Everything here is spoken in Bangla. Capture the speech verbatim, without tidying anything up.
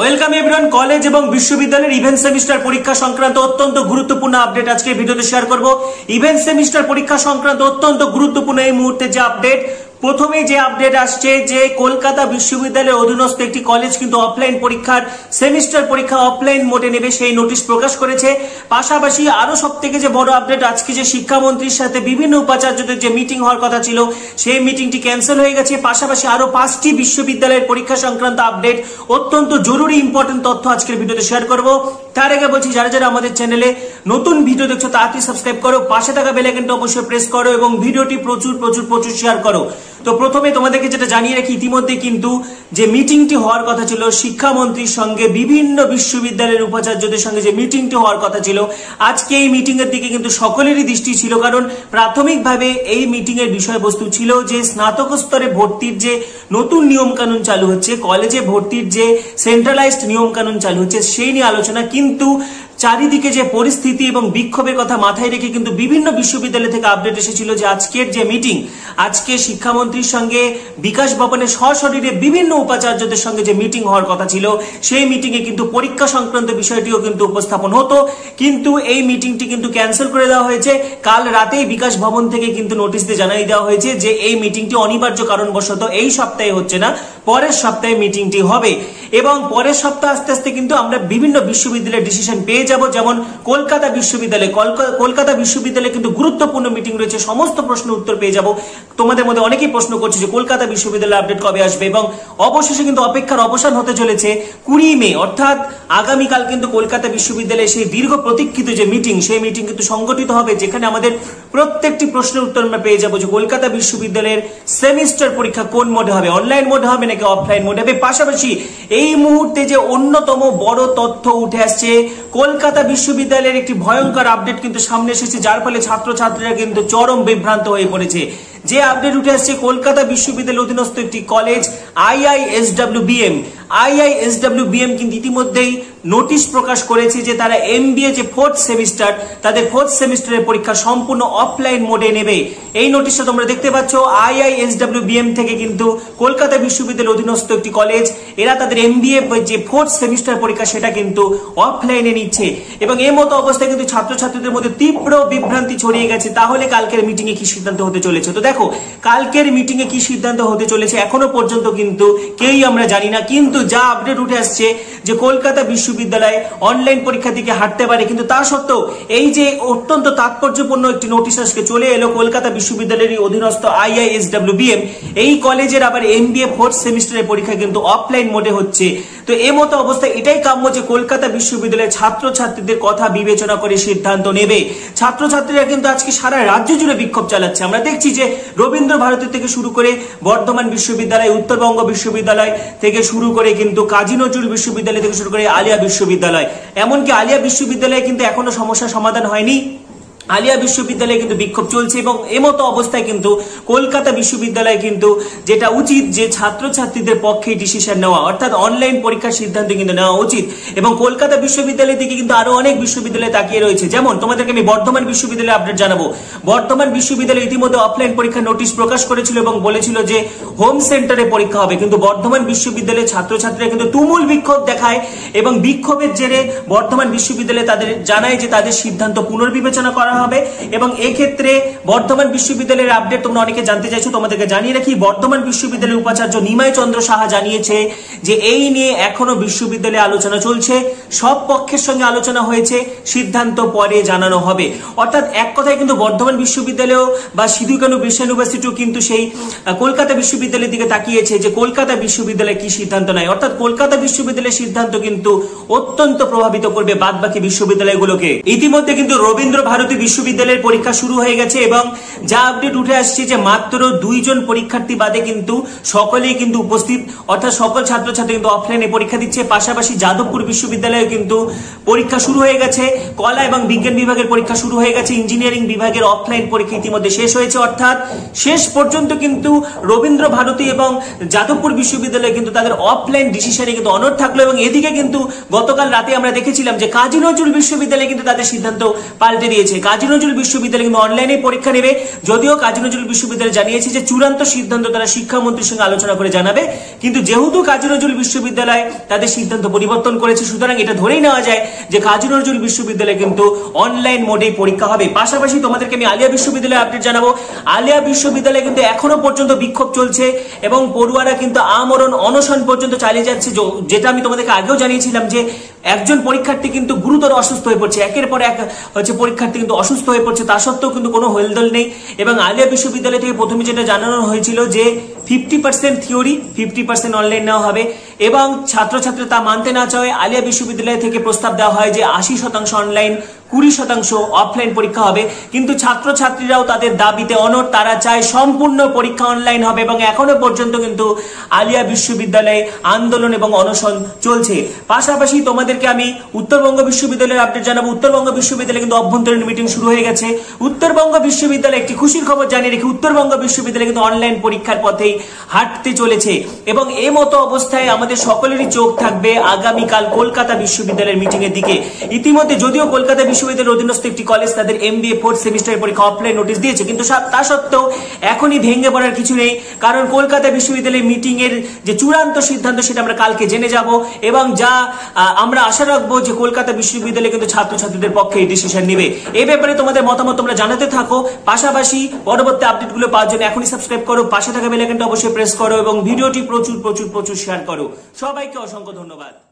वेलकम एवरीवन कॉलेज और विश्वविद्यालय इवेंट सेमिस्टर परीक्षा संक्रांत अत्यंत गुरुत्वपूर्ण अपडेट आज के भिडियोते शेयर करब। इवेंट सेमिस्टर परीक्षा संक्रांत अत्यंत गुरुत्वपूर्ण ये मुहूर्ते जो अपडेट प्रथम जो अपडेट आसছে যে কলকাতা বিশ্ববিদ্যালয়ের অধীনস্থ একটি কলেজ কিন্তু অফলাইন পরীক্ষার সেমিস্টার পরীক্ষা অফলাইন মোডে নেবে সেই নোটিশ প্রকাশ করেছে। পাশাপাশি আরো সবথেকে যে বড় আপডেট আজকে যে শিক্ষামন্ত্রীর সাথে বিভিন্ন উপাচার্যদের যে মিটিং হওয়ার কথা ছিল সেই মিটিংটি ক্যান্সেল হয়ে গেছে। পাশাপাশি আরো পাঁচটি বিশ্ববিদ্যালয়ের পরীক্ষা সংক্রান্ত আপডেট অত্যন্ত জরুরি ইম্পর্টেন্ট তথ্য আজকের ভিডিওতে শেয়ার করব। তার আগে বলছি যারা যারা আমাদের চ্যানেলে নতুন ভিডিও দেখছো তাড়াতাড়ি সাবস্ক্রাইব করো, পাশে থাকা বেল আইকনটা অবশ্যই প্রেস করো এবং ভিডিওটি প্রচুর প্রচুর প্রচুর শেয়ার করো। তো প্রথমে তোমাদেরকে যেটা জানিয়ে রাখি ইতিমধ্যে কিন্তু যে মিটিংটি হওয়ার কথা ছিল শিক্ষামন্ত্রীর সঙ্গে বিভিন্ন বিশ্ববিদ্যালয়ের উপাচার্যদের সঙ্গে যে মিটিংটি হওয়ার কথা ছিল আজকে এই মিটিং এর দিকে কিন্তু সকলেরই দৃষ্টি ছিল, কারণ প্রাথমিকভাবে এই মিটিং এর বিষয়বস্তু ছিল যে স্নাতক স্তরে ভর্তির যে নতুন নিয়ম কানুন চালু হচ্ছে, কলেজে ভর্তির যে সেন্ট্রালাইজড নিয়ম কানুন চালু হচ্ছে সেই নিয়ে আলোচনা। কিন্তু চারিদিকে যে পরিস্থিতি এবং বিক্ষোভের কথা মাথায় রেখে কিন্তু বিভিন্ন বিশ্ববিদ্যালয় থেকে আপডেট এসেছিল যে আজকের যে মিটিং আজকে শিক্ষামন্ত্রীর সঙ্গে বিকাশ ভবনে সশরীরে বিভিন্ন উপাচার্যদের সঙ্গে যে মিটিং হওয়ার কথা ছিল সেই মিটিং এ কিন্তু পরীক্ষা সংক্রান্ত বিষয়টিও কিন্তু উপস্থাপন হতো, কিন্তু এই মিটিংটি কিন্তু ক্যান্সেল করে দেওয়া হয়েছে। কাল রাতেই বিকাশ ভবন থেকে কিন্তু নোটিশ দিয়ে জানিয়ে দেওয়া হয়েছে যে এই মিটিংটি অনিবার্য কারণবশত এই সপ্তাহে হচ্ছে না, পরের সপ্তাহে মিটিংটি হবে এবং পরের সপ্তাহ আস্তে আস্তে কিন্তু আমরা বিভিন্ন বিশ্ববিদ্যালয়ের ডিসিশন পেয়ে যাব। যেমন কলকাতা বিশ্ববিদ্যালয় কলকাতা বিশ্ববিদ্যালয়ে কিন্তু গুরুত্বপূর্ণ মিটিং রয়েছে, সমস্ত প্রশ্নের উত্তর পেয়ে যাব। তোমাদের মধ্যে অনেকেই প্রশ্ন করছে যে কলকাতা বিশ্ববিদ্যালয়ের আপডেট কবে আসবে এবং অবশেষে কিন্তু অপেক্ষার অবসান হতে চলেছে কুড়ি মে অর্থাৎ আগামীকাল কিন্তু কলকাতা বিশ্ববিদ্যালয়ে সেই দীর্ঘ প্রতীক্ষিত যে মিটিং সেই মিটিং কিন্তু সংগঠিত হবে, যেখানে আমাদের প্রত্যেকটি প্রশ্নের উত্তর আমরা পেয়ে যাবো যে কলকাতা বিশ্ববিদ্যালয়ের সেমিস্টার পরীক্ষা কোন মোডে হবে, অনলাইন মোডে হবে নাকি অফলাইন মোডে হবে। পাশাপাশি এই মুহূর্তে যে অন্যতম বড় তথ্য উঠে আসছে কলকাতা বিশ্ববিদ্যালয়ের একটি ভয়ঙ্কর আপডেট কিন্তু সামনে এসেছে, যার ফলে ছাত্রছাত্রীরা কিন্তু চরম বিভ্রান্ত হয়ে পড়েছে। যে আপডেট উঠে আসছে কলকাতা বিশ্ববিদ্যালয়ের অধীনস্থ একটি college IISW BM IISW BM কিন্তু ইতিমধ্যেই নোটিশ প্রকাশ করেছে যে তারা এমবিএ যে ফোর্থ সেমিস্টার তাদের ফোর্থ সেমিস্টারের পরীক্ষা সম্পূর্ণ অফলাইন মোডে নেবে। এই নোটিশটা তোমরা দেখতে পাচ্ছ আইআইএসডব্লিউ বিএম থেকে কিন্তু কলকাতা বিশ্ববিদ্যালয়ের অধীনস্থ একটি কলেজ এরা তাদের এমবিএ যে ফোর্থ সেমিস্টার পরীক্ষা সেটা কিন্তু অফলাইনে নিচ্ছে এবং এই মতো অবস্থায় কিন্তু ছাত্রছাত্রীদের মধ্যে তীব্র বিভ্রান্তি ছড়িয়ে গেছে। তাহলে কালকের মিটিং এ কি সিদ্ধান্ত হতে চলেছে? তো দেখো কালকের মিটিং এ কি সিদ্ধান্ত হতে চলেছে এখনো পর্যন্ত কিন্তু কেউই আমরা জানি না, কিন্তু যা আপডেট উঠে আসছে যে কলকাতা বিশ্ববিদ্যালয়ে অনলাইন পরীক্ষা থেকে হাঁটতে পারে। কিন্তু তা সত্ত্বেও এই যে অত্যন্ত তাৎপর্যপূর্ণ একটি নোটিশ আজকে চলে এলো কলকাতা বিশ্ববিদ্যালয়ের অধীনস্থ আইআইএসডব্লিউবিএম এই কলেজের আবার এমবিএ ফোর্থ সেমিস্টারের পরীক্ষা কিন্তু অফলাইন মোডে হচ্ছে। তো এই মতো অবস্থায় এটাই কাম্য যে কলকাতা বিশ্ববিদ্যালয়ের ছাত্রছাত্রীদের কথা বিবেচনা করে সিদ্ধান্ত নেবে। ছাত্রছাত্রীরা কিন্তু আজকে সারা রাজ্য জুড়ে বিক্ষোভ চালাচ্ছে, আমরা দেখছি যে রবীন্দ্র ভারতী থেকে শুরু করে বর্ধমান বিশ্ববিদ্যালয়, উত্তরবঙ্গ বিশ্ববিদ্যালয় থেকে শুরু করে কিন্তু কাজী নজরুল বিশ্ববিদ্যালয় থেকে শুরু করে আলিয়া বিশ্ববিদ্যালয়, এমনকি আলিয়া বিশ্ববিদ্যালয়ে কিন্তু এখনো সমস্যা সমাধান হয়নি, আলিয়া বিশ্ববিদ্যালয়ে কিন্তু বিক্ষোভ চলছে। এবং এমত অবস্থায় কিন্তু কলকাতা বিশ্ববিদ্যালয়ে কিন্তু যেটা উচিত যে ছাত্রছাত্রীদের পক্ষে ডিসিশন নেওয়া অর্থাৎ অনলাইন পরীক্ষার সিদ্ধান্ত কিন্তু নেওয়া উচিত এবং কলকাতা বিশ্ববিদ্যালয় থেকে কিন্তু আরো অনেক বিশ্ববিদ্যালয় তাকিয়ে রয়েছে। যেমন তোমাদেরকে আমি বর্ধমান বিশ্ববিদ্যালয়ে আপডেট জানাবো। বর্ধমান বিশ্ববিদ্যালয় ইতিমধ্যে অফলাইন পরীক্ষার নোটিশ প্রকাশ করেছিল এবং বলেছিল যে হোম সেন্টারে পরীক্ষা হবে, কিন্তু বর্ধমান বিশ্ববিদ্যালয়ের ছাত্রছাত্রীরা কিন্তু তুমুল বিক্ষোভ দেখায় এবং বিক্ষোভের জেরে বর্ধমান বিশ্ববিদ্যালয় তাদের জানায় যে তাদের সিদ্ধান্ত পুনর্বিবেচনা করা হবে এবং এই ক্ষেত্রে বর্ধমান বিশ্ববিদ্যালয়ের আপডেট তোমরা অনেকে জানতে চাইছো। তোমাদেরকে জানিয়ে রাখি বর্ধমান বিশ্ববিদ্যালয়ের উপাচার্য নিমাই চন্দ্র সাহা জানিয়েছে যে এই নিয়ে এখনো বিশ্ববিদ্যালয়ে আলোচনা চলছে, সব পক্ষের সঙ্গে আলোচনা হয়েছে, সিদ্ধান্ত পরে জানানো হবে। অর্থাৎ এক কথায় কিন্তু বর্ধমান বিশ্ববিদ্যালয় বা সিধু কানু বিশ্ব ইউনিভার্সিটিও কিন্তু সেই কলকাতা বিশ্ববিদ্যালয়ের দিকে তাকিয়েছে যে কলকাতা বিশ্ববিদ্যালয় কি সিদ্ধান্ত নেয়, অর্থাৎ কলকাতা বিশ্ববিদ্যালয়ের সিদ্ধান্ত কিন্তু অত্যন্ত প্রভাবিত করবে বাদ বাকি বিশ্ববিদ্যালয়গুলোকে। ইতিমধ্যে কিন্তু রবীন্দ্র ভারতী বিশ্ববিদ্যালয়ের পরীক্ষা শুরু হয়ে গেছে এবং যা আপডেট উঠে আসছে যে মাত্র দুইজন পরীক্ষার্থী বাদে কিন্তু সকলেই কিন্তু উপস্থিত, অর্থাৎ সকল ছাত্রছাত্রী কিন্তু অফলাইনে পরীক্ষা দিচ্ছে। পাশাপাশি যাদবপুর বিশ্ববিদ্যালয়ে কিন্তু পরীক্ষা শুরু হয়ে গেছে, কলা এবং বিজ্ঞান বিভাগের পরীক্ষা শুরু হয়ে গেছে, ইঞ্জিনিয়ারিং বিভাগের অফলাইন পরীক্ষা ইতিমধ্যে শেষ হয়েছে। অর্থাৎ শেষ পর্যন্ত কিন্তু রবীন্দ্র ভারতী এবং যাদবপুর বিশ্ববিদ্যালয়ে কিন্তু তাদের অফলাইন ডিসিশনে কিন্তু অনড় থাকলো এবং এদিকে কিন্তু গতকাল রাতে আমরা দেখেছিলাম যে কাজী নজরুল বিশ্ববিদ্যালয়ে কিন্তু তাদের সিদ্ধান্ত পাল্টে দিয়েছে। কাজী নজরুল বিশ্ববিদ্যালয় কিন্তু অনলাইনে পরীক্ষা নেবে। যদিও কাজী নজরুল বিশ্ববিদ্যালয় জানিয়েছে যে চূড়ান্ত সিদ্ধান্ত তারা শিক্ষামন্ত্রীর সঙ্গে আলোচনা করে জানাবে, কিন্তু যেহেতু কাজী নজরুল বিশ্ববিদ্যালয় তাদের সিদ্ধান্ত পরিবর্তন করেছে, সুতরাং এটা ধরেই নেওয়া যায় যে কাজী নজরুল বিশ্ববিদ্যালয়ে কিন্তু অনলাইন মোডে পরীক্ষা হবে। পাশাপাশি তোমাদেরকে আমি আলিয়া বিশ্ববিদ্যালয়ের আপডেট জানাবো। আলিয়া বিশ্ববিদ্যালয়ে কিন্তু এখনো পর্যন্ত বিক্ষোভ চলছে এবং পড়ুয়ারা কিন্তু আমরণ অনশন পর্যন্ত চালিয়ে যাচ্ছে। যেটা আমি তোমাদেরকে আগেও জানিয়েছিলাম যে একজন পরীক্ষার্থী কিন্তু গুরুতর অসুস্থ হয়ে পড়ছে, একের পর এক হচ্ছে পরীক্ষার্থী কিন্তু অসুস্থ হয়ে পড়ছে, তা সত্ত্বেও কিন্তু কোনো হেলদোল নেই। এবং আলিয়া বিশ্ববিদ্যালয় থেকে প্রথমে যেটা জানানো হয়েছিল যে fifty percent theory fifty percent online নেওয়া হবে এবং ছাত্রছাত্রী তা মানতে না চায় আলিয়া বিশ্ববিদ্যালয় থেকে প্রস্তাব দেওয়া হয় যে আশি শতাংশ অনলাইন কুড়ি শতাংশ অফলাইন পরীক্ষা হবে, কিন্তু ছাত্রছাত্রীরাও তাদের দাবিতে অনড়। তারা চায় সম্পূর্ণ পরীক্ষা অনলাইন হবে এবং এখনো পর্যন্ত কিন্তু আলিয়া বিশ্ববিদ্যালয়ে আন্দোলন এবং অনশন চলছে। পাশাপাশি তোমাদেরকে আমি উত্তরবঙ্গ বিশ্ববিদ্যালয়ের আপডেট জানাবো। উত্তরবঙ্গ বিশ্ববিদ্যালয়ে কিন্তু অভ্যন্তরীণ মিটিং শুরু হয়ে গেছে। উত্তরবঙ্গ বিশ্ববিদ্যালয় একটি খুশির খবর জানিয়ে রেখে উত্তরবঙ্গ বিশ্ববিদ্যালয় কিন্তু অনলাইন পরীক্ষার পথেই হাঁটতে চলেছে এবং এ মতো অবস্থায় আমাদের সকলেরই চোখ থাকবে আগামীকাল কলকাতা বিশ্ববিদ্যালয়ের মিটিং এর দিকে। ইতিমধ্যে যদিও কলকাতা বিশ্ববিদ্যালয়ের অধীনস্থ একটি কলেজ তাদের এমবিএ ফোর্থ সেমিস্টারের পরীক্ষা অফলাইন নোটিশ দিয়েছে, কিন্তু তা সত্ত্বেও এখনই ভেঙে পড়ার কিছু নেই, কারণ কলকাতা বিশ্ববিদ্যালয়ের মিটিং এর যে চূড়ান্ত সিদ্ধান্ত সেটা আমরা কালকে জেনে যাব এবং যা আমরা আশা রাখবো যে কলকাতা বিশ্ববিদ্যালয় কিন্তু ছাত্রছাত্রীদের পক্ষে এই ডিসিশন নেবে। এই ব্যাপারে তোমাদের মতামত তোমরা জানাতে থাকো। পাশাপাশি পরবর্তী আপডেটগুলো পাওয়ার জন্য এখনই সাবস্ক্রাইব করো, পাশে থাকা বেল আইকনটা অবশ্যই প্রেস করো এবং ভিডিওটি প্রচুর প্রচুর প্রচুর শেয়ার করো। সবাইকে অসংখ্য ধন্যবাদ।